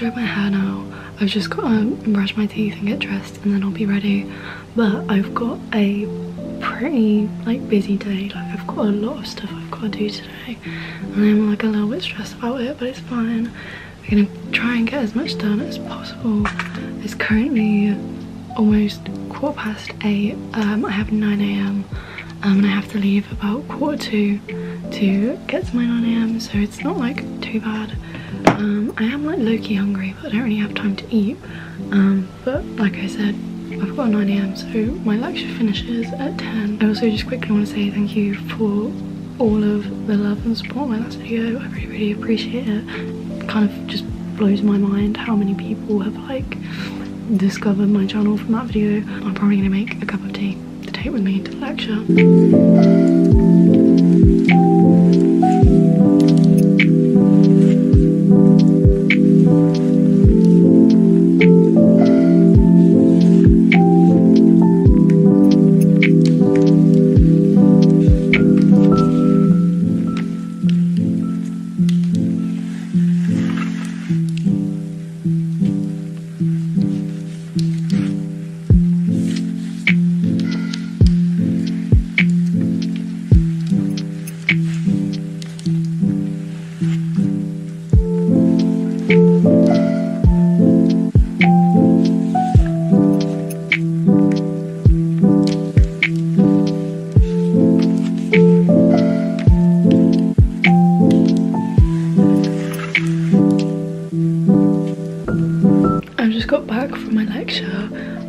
dried my hair now. I've just got to brush my teeth and get dressed and then I'll be ready. But I've got a pretty busy day. I've got a lot of stuff I've got to do today and I'm a little bit stressed about it, but it's fine. I'm gonna try and get as much done as possible. It's currently almost 8:15. I have 9 a.m. And I have to leave about 1:45 to get to my 9 a.m. so it's not too bad. I am low-key hungry, but I don't really have time to eat. But like I said, I've got 9 a.m. so my lecture finishes at 10. I also just quickly want to say thank you for all of the love and support in my last video. I really, really appreciate it. It kind of just blows my mind how many people have discovered my channel from that video. I'm probably gonna make a cup of tea to take with me to the lecture.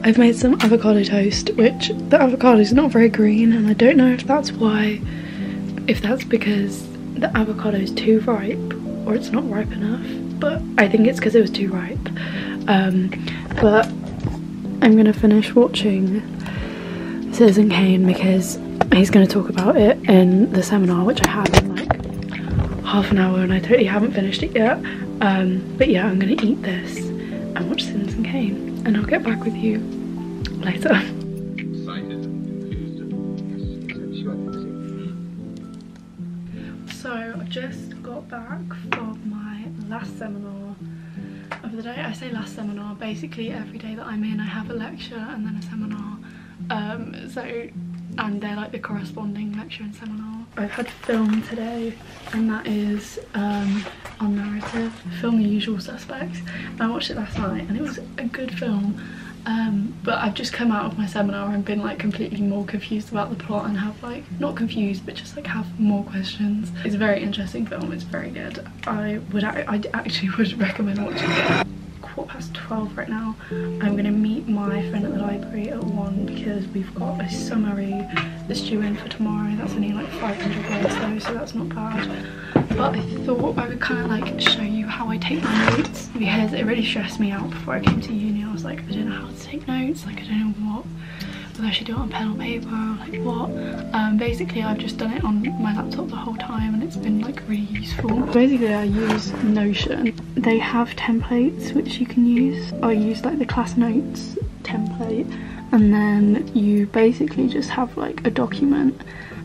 I've made some avocado toast, which the avocado is not very green, and I don't know if that's why, if that's because the avocado is too ripe or it's not ripe enough, but I think it's because it was too ripe. But I'm gonna finish watching Citizen Kane because he's gonna talk about it in the seminar, which I have in half an hour and I totally haven't finished it yet. But yeah, I'm gonna eat this and watch Citizen Kane and I'll get back with you later. So I've just got back from my last seminar of the day. I say last seminar, basically every day that I'm in I have a lecture and then a seminar. And they're the corresponding lecture and seminar. I've had film today and that is on narrative film, The Usual Suspects. I watched it last night and it was a good film, but I've just come out of my seminar and been completely more confused about the plot and have not confused but just have more questions. It's a very interesting film, it's very good. I actually would recommend watching it. 12:15 right now. I'm gonna meet my friend at the library at 1 because we've got a summary that's due in for tomorrow. That's only 500 words though, so that's not bad. But I thought I would show you how I take my notes because it really stressed me out before I came to uni. I was like, I don't know how to take notes, I don't know whether I should do it on pen or paper, what. Basically I've just done it on my laptop the whole time and it's been really useful. Basically I use Notion. They have templates which you can use. I use the class notes template and then you basically just have a document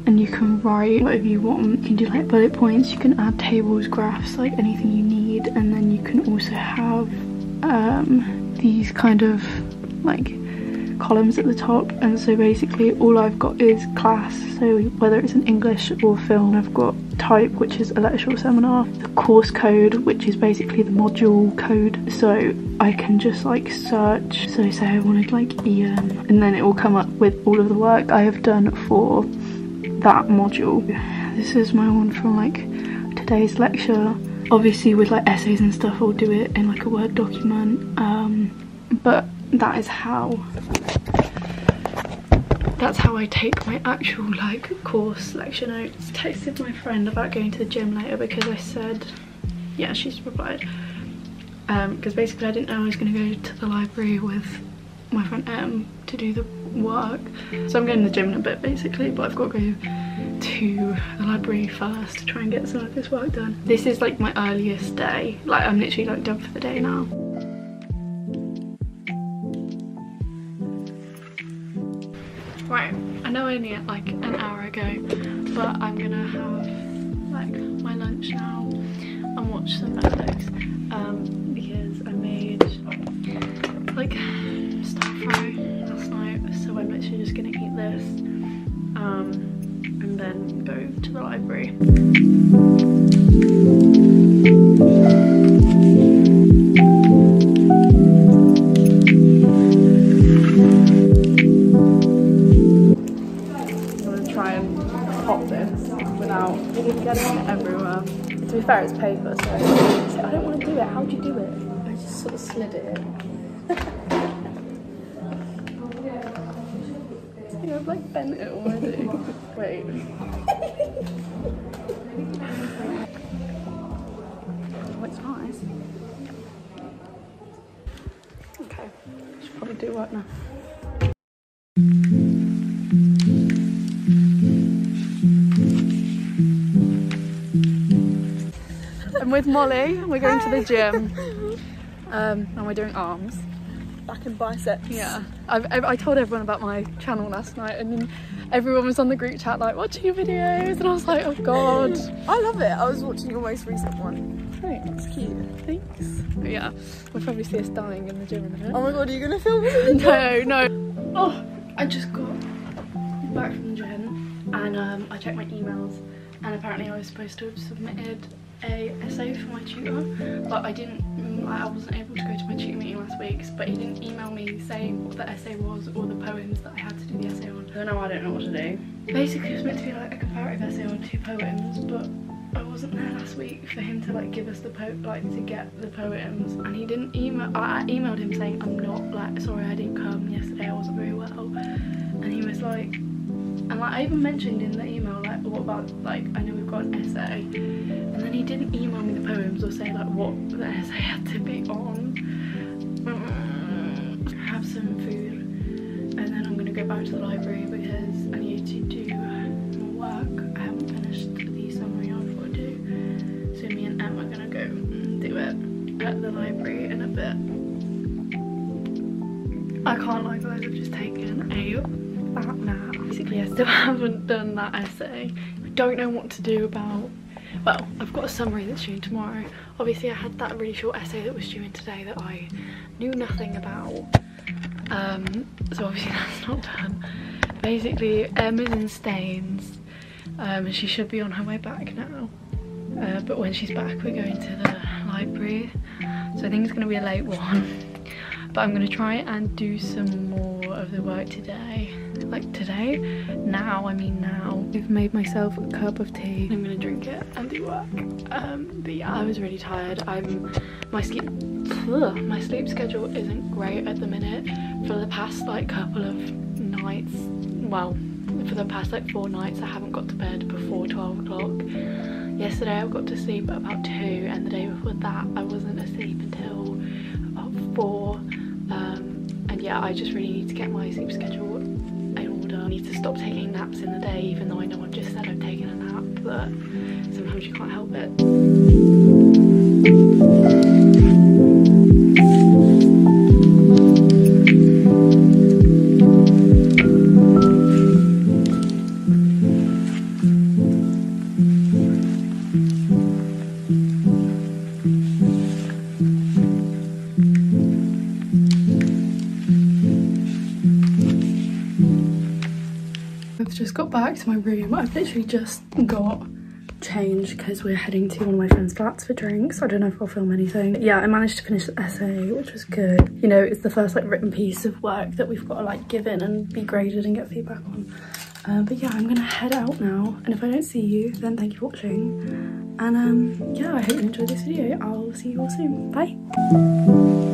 and you can write whatever you want. You can do bullet points, you can add tables, graphs, anything you need, and then you can also have these columns at the top. And so basically all I've got is class, so whether it's in English or film. I've got type, which is a lecture or seminar, the course code, which is basically the module code, so I can just search, so say I wanted EM and then it will come up with all of the work I have done for that module. This is my one from today's lecture. Obviously with essays and stuff I'll do it in a Word document, but that is how I take my actual course lecture notes. Texted my friend about going to the gym later because I said yeah, she's replied, because basically I didn't know I was going to go to the library with my friend Em to do the work, so I'm going to the gym in a bit basically, but I've got to go to the library first to try and get some of this work done. This is my earliest day, I'm literally done for the day now. Right, I know I only ate an hour ago, but I'm gonna have my lunch now. and watch some Netflix because I made like stuff fry last night, so I'm literally just gonna eat this and then go to the library. To be fair, it's paper, so I don't want to do it. How do you do it? I just sort of slid it in. I've like bent it already. Wait. Oh, it's nice. Okay, should probably do work now. With Molly, we're going to the gym and we're doing arms, back and biceps. Yeah, I told everyone about my channel last night, and then everyone was on the group chat like watching your videos, and I was like, oh god, I love it. I was watching your most recent one. Thanks. It's cute. Thanks. But yeah, we'll probably see us dying in the gym in a minute. Oh my god, are you gonna film it? No. Oh, I just got back from the gym and I checked my emails, and apparently I was supposed to have submitted a essay for my tutor, but I wasn't able to go to my tutor meeting last week, but he didn't email me saying what the essay was or the poems that I had to do the essay on. So now I don't know what to do. Basically it was meant to be like a comparative essay on two poems, but I wasn't there last week for him to like give us the to get the poems, and he didn't email. I emailed him saying I'm not like sorry I didn't come yesterday, I wasn't very well, and he was like, and like I even mentioned in the email like what about like I know we've got an essay, and then he didn't email me the poems or say like what the essay had to be on. Have some food and then I'm going to go back to the library because I need to do more work. I haven't finished the summary I've got to do, so me and Em are going to go and do it at the library in a bit. I can't lie guys, I've just taken a that now. Basically I still haven't done that essay. I don't know what to do about, well, I've got a summary that's due tomorrow. Obviously I had that really short essay that was due in today that I knew nothing about, so obviously that's not done. Basically Em is in Staines and she should be on her way back now, but when she's back we're going to the library, so I think it's going to be a late one. But I'm going to try and do some more of the work today. Like today, now. I've made myself a cup of tea. I'm going to drink it and do work. But yeah, I was really tired. My sleep schedule isn't great at the minute. For the past like couple of nights, well, for the past like 4 nights, I haven't got to bed before 12 o'clock. Yesterday I got to sleep at about 2, and the day before that I wasn't asleep until about 4. And yeah, I just really need to get my sleep schedule in order. I need to stop taking naps in the day, even though I know I've just said I've taken a nap, but sometimes you can't help it. To my room. I've literally just got changed because we're heading to one of my friend's flats for drinks. I don't know if I'll film anything. But yeah, I managed to finish the essay, which was good. You know, it's the first like written piece of work that we've got to like give in and be graded and get feedback on. But yeah, I'm gonna head out now, and if I don't see you, then thank you for watching. And yeah, I hope you enjoyed this video. I'll see you all soon. Bye.